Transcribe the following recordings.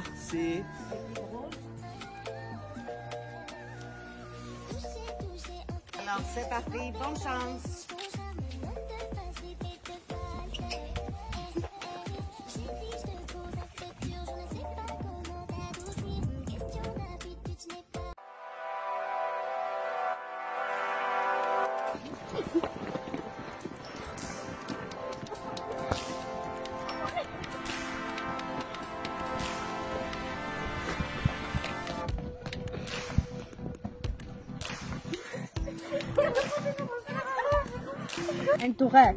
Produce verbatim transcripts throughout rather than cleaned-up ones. là, c'est... Alors, c'est parti, bonne chance! Un touret.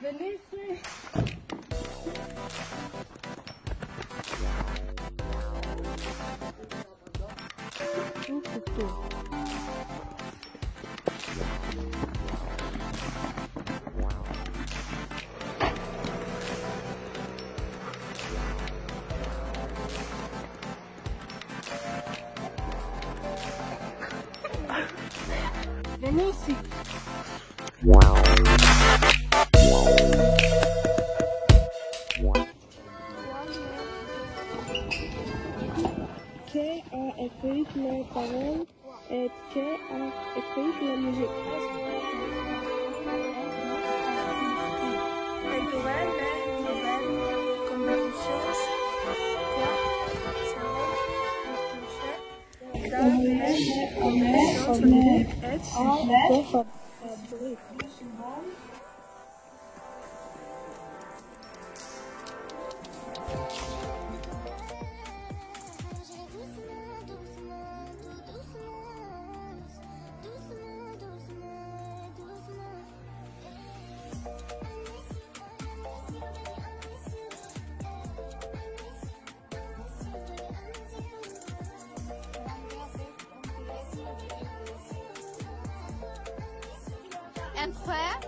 Venez ici. Tout, tout, tout. Venez ici. Qui a écrit les paroles et qui a écrit la musique? Un frère.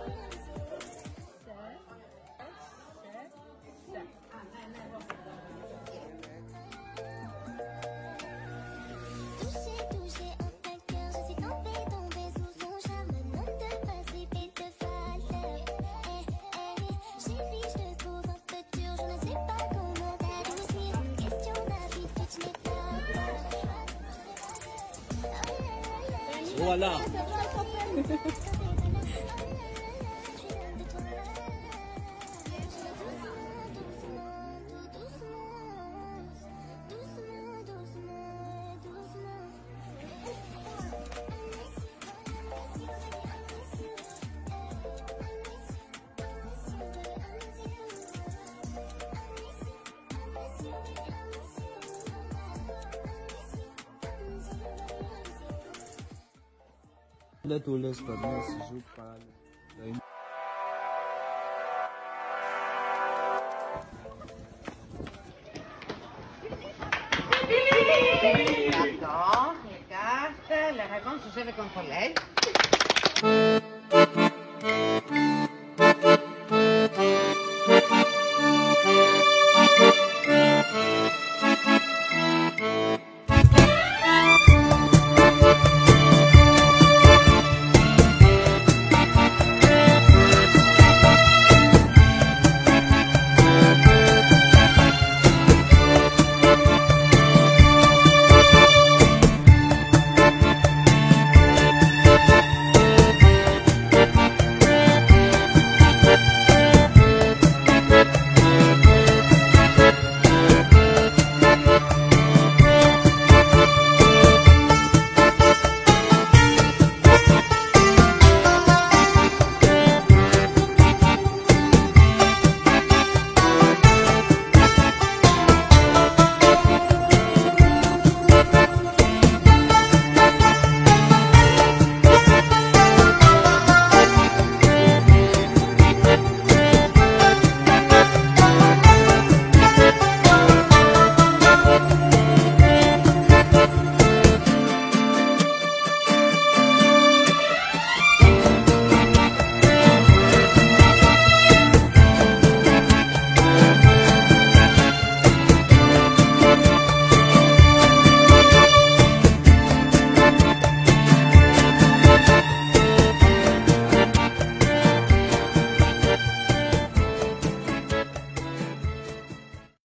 Voilà. La douleur, c'est pas bien, je parle. Attends, regarde, la réponse, je vais contrôler.